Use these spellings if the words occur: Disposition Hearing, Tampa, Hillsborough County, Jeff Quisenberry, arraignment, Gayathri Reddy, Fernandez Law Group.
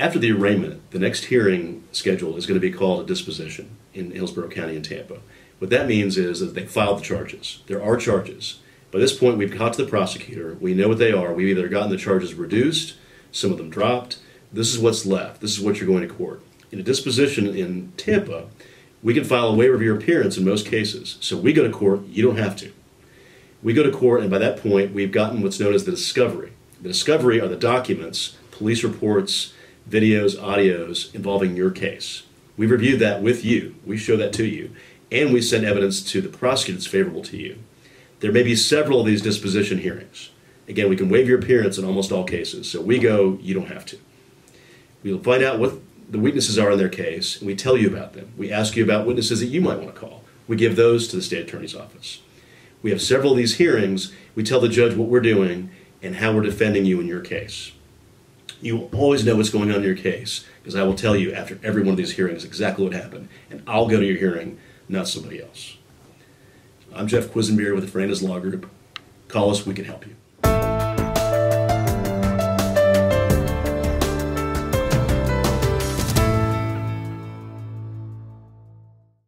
After the arraignment, the next hearing schedule is going to be called a disposition in Hillsborough County and Tampa. What that means is that they filed the charges. There are charges. By this point, we've got to the prosecutor. We know what they are. We've either gotten the charges reduced, some of them dropped. This is what's left. This is what you're going to court. In a disposition in Tampa, we can file a waiver of your appearance in most cases. So we go to court. You don't have to. We go to court, and by that point, we've gotten what's known as the discovery. The discovery are the documents, police reports, videos, audios involving your case. We review that with you. We show that to you. And we send evidence to the prosecutor that's favorable to you. There may be several of these disposition hearings. Again, we can waive your appearance in almost all cases. So we go, you don't have to. We'll find out what the weaknesses are in their case, and we tell you about them. We ask you about witnesses that you might want to call. We give those to the state attorney's office. We have several of these hearings. We tell the judge what we're doing and how we're defending you in your case. You will always know what's going on in your case, because I will tell you after every one of these hearings exactly what happened, and I'll go to your hearing, not somebody else. I'm Jeff Quisenberry with the Fernandez Law Group. Call us, we can help you.